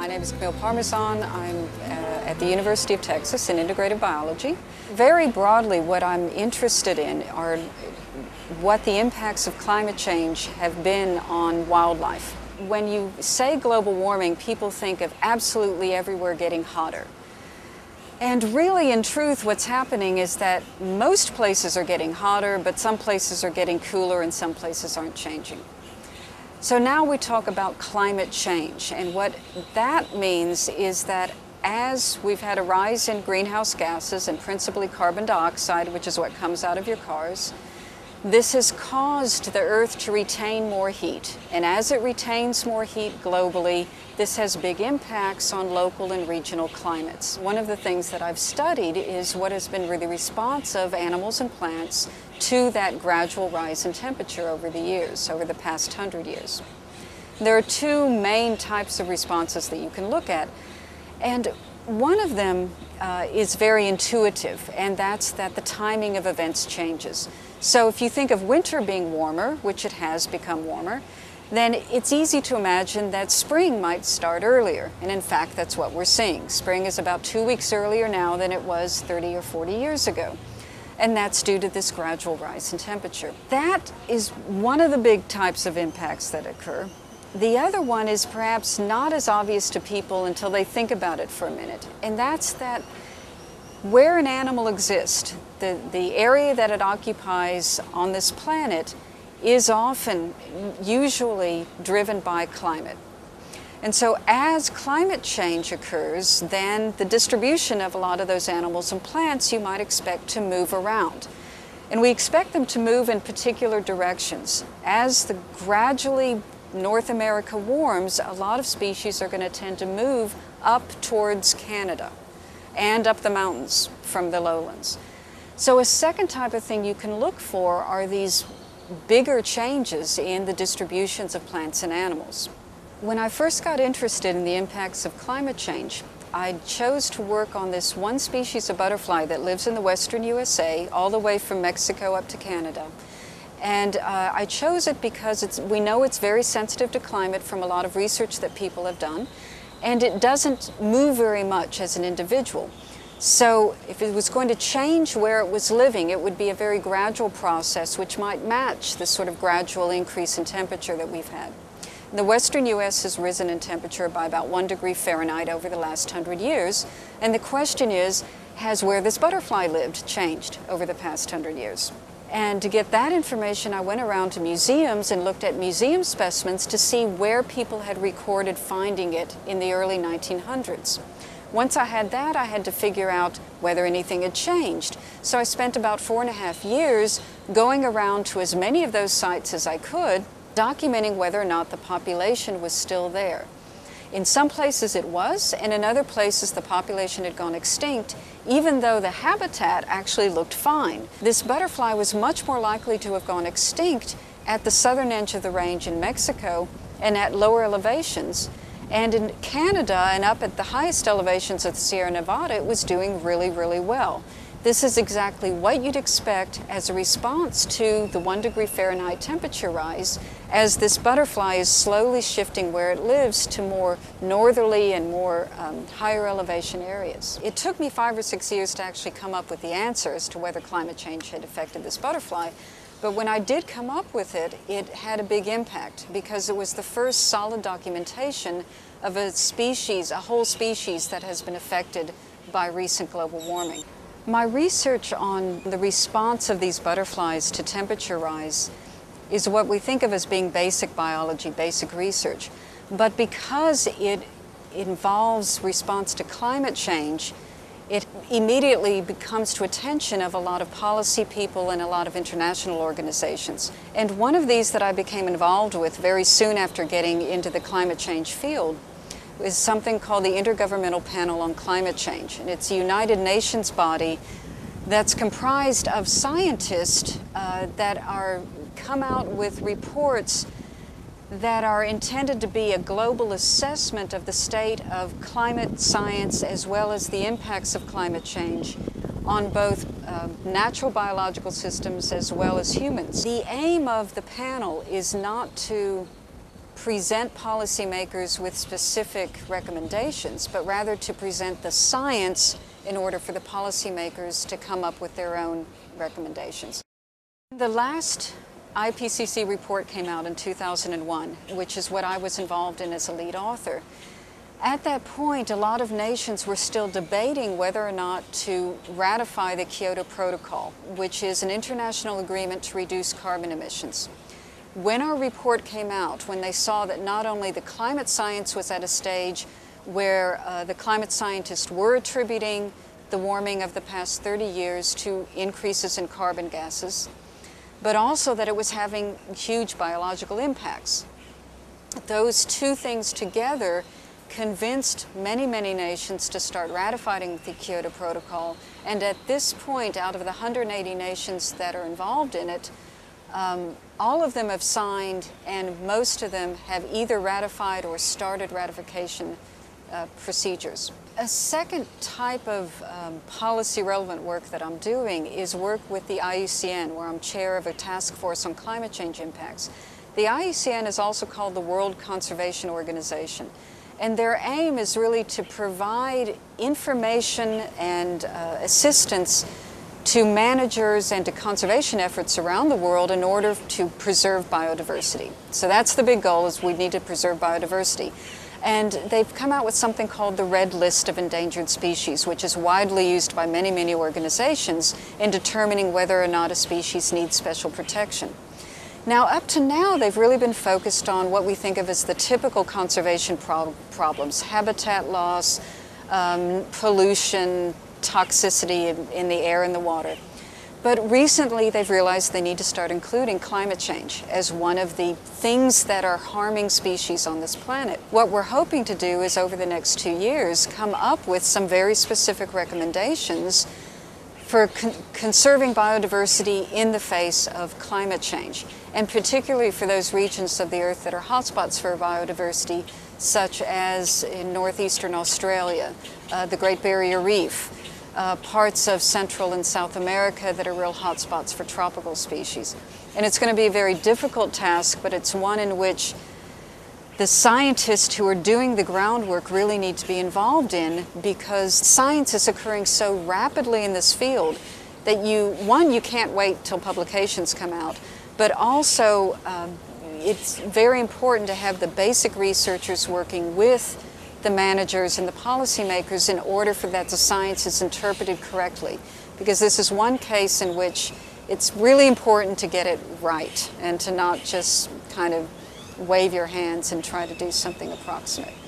My name is Camille Parmesan. I'm at the University of Texas in Integrative Biology. Very broadly, what I'm interested in are what the impacts of climate change have been on wildlife. When you say global warming, people think of absolutely everywhere getting hotter. And really, in truth, what's happening is that most places are getting hotter, but some places are getting cooler and some places aren't changing. So now we talk about climate change, and what that means is that as we've had a rise in greenhouse gases and principally carbon dioxide, which is what comes out of your cars, this has caused the Earth to retain more heat. And as it retains more heat globally, this has big impacts on local and regional climates. One of the things that I've studied is what has been the response of animals and plants to that gradual rise in temperature over the years, over the past 100 years. There are two main types of responses that you can look at. And one of them is very intuitive, and that's that the timing of events changes. So if you think of winter being warmer, which it has become warmer, then it's easy to imagine that spring might start earlier. And in fact, that's what we're seeing. Spring is about 2 weeks earlier now than it was 30 or 40 years ago. And that's due to this gradual rise in temperature. That is one of the big types of impacts that occur. The other one is perhaps not as obvious to people until they think about it for a minute, and that's that where an animal exists, the area that it occupies on this planet is often usually driven by climate. And so as climate change occurs, then the distribution of a lot of those animals and plants you might expect to move around. And we expect them to move in particular directions. As the gradually North America warms, a lot of species are going to tend to move up towards Canada and up the mountains from the lowlands. So a second type of thing you can look for are these bigger changes in the distributions of plants and animals. When I first got interested in the impacts of climate change, I chose to work on this one species of butterfly that lives in the western USA, all the way from Mexico up to Canada. And I chose it because we know it's very sensitive to climate from a lot of research that people have done, and it doesn't move very much as an individual. So if it was going to change where it was living, it would be a very gradual process which might match the sort of gradual increase in temperature that we've had. The western U.S. has risen in temperature by about 1 degree Fahrenheit over the last 100 years, and the question is, has where this butterfly lived changed over the past 100 years? And to get that information, I went around to museums and looked at museum specimens to see where people had recorded finding it in the early 1900s. Once I had that, I had to figure out whether anything had changed. So I spent about 4.5 years going around to as many of those sites as I could, documenting whether or not the population was still there. In some places it was, and in other places the population had gone extinct, even though the habitat actually looked fine. This butterfly was much more likely to have gone extinct at the southern edge of the range in Mexico and at lower elevations. And in Canada and up at the highest elevations of the Sierra Nevada, it was doing really, really well. This is exactly what you'd expect as a response to the 1 degree Fahrenheit temperature rise, as this butterfly is slowly shifting where it lives to more northerly and more higher elevation areas. It took me 5 or 6 years to actually come up with the answer as to whether climate change had affected this butterfly. But when I did come up with it, it had a big impact because it was the first solid documentation of a species, a whole species that has been affected by recent global warming. My research on the response of these butterflies to temperature rise is what we think of as being basic biology, basic research. But because it involves response to climate change, it immediately comes to attention of a lot of policy people and a lot of international organizations. And one of these that I became involved with very soon after getting into the climate change field is something called the Intergovernmental Panel on Climate Change, and it's a United Nations body that's comprised of scientists that come out with reports that are intended to be a global assessment of the state of climate science as well as the impacts of climate change on both natural biological systems as well as humans. The aim of the panel is not to present policymakers with specific recommendations, but rather to present the science in order for the policymakers to come up with their own recommendations. The last IPCC report came out in 2001, which is what I was involved in as a lead author. At that point, a lot of nations were still debating whether or not to ratify the Kyoto Protocol, which is an international agreement to reduce carbon emissions. When our report came out, when they saw that not only the climate science was at a stage where the climate scientists were attributing the warming of the past 30 years to increases in carbon gases, but also that it was having huge biological impacts. Those two things together convinced many, many nations to start ratifying the Kyoto Protocol, and at this point, out of the 180 nations that are involved in it, all of them have signed, and most of them have either ratified or started ratification procedures. A second type of policy-relevant work that I'm doing is work with the IUCN, where I'm chair of a task force on climate change impacts. The IUCN is also called the World Conservation Organization, and their aim is really to provide information and assistance to managers and to conservation efforts around the world in order to preserve biodiversity. So that's the big goal, is we need to preserve biodiversity. And they've come out with something called the Red List of Endangered Species, which is widely used by many, many organizations in determining whether or not a species needs special protection. Now, up to now, they've really been focused on what we think of as the typical conservation problems, habitat loss, pollution, toxicity in the air and the water. But recently they've realized they need to start including climate change as one of the things that are harming species on this planet. What we're hoping to do is, over the next 2 years, come up with some very specific recommendations for conserving biodiversity in the face of climate change, and particularly for those regions of the earth that are hotspots for biodiversity, such as in northeastern Australia, the Great Barrier Reef, parts of Central and South America that are real hotspots for tropical species. And it's going to be a very difficult task, but it's one in which the scientists who are doing the groundwork really need to be involved in, because science is occurring so rapidly in this field that you can't wait till publications come out, but also it's very important to have the basic researchers working with the managers and the policymakers in order for that the science is interpreted correctly. Because this is one case in which it's really important to get it right and to not just kind of wave your hands and try to do something approximate.